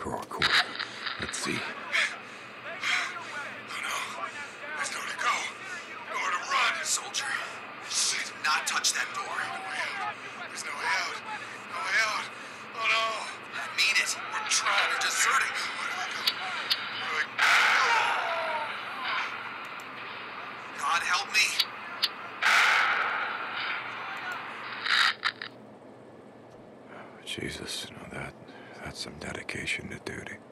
cool. Let's see. Oh no. There's nowhere to go. Nowhere to run, soldier. Shit, do not touch that door. No way out. There's no way out. No way out. Oh no. I mean it. We're trying to desert it. Where do I go? Where do I go? God help me. Jesus, you know, that's some dedication to duty.